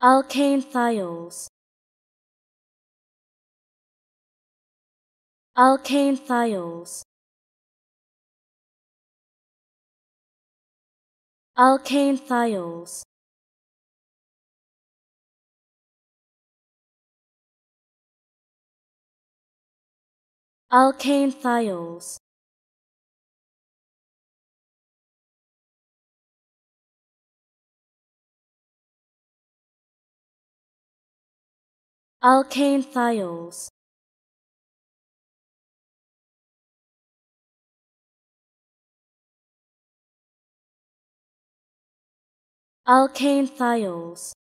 Alkanethiols. Alkanethiols. Alkanethiols. Alkanethiols. Alkanethiols. Alkanethiols.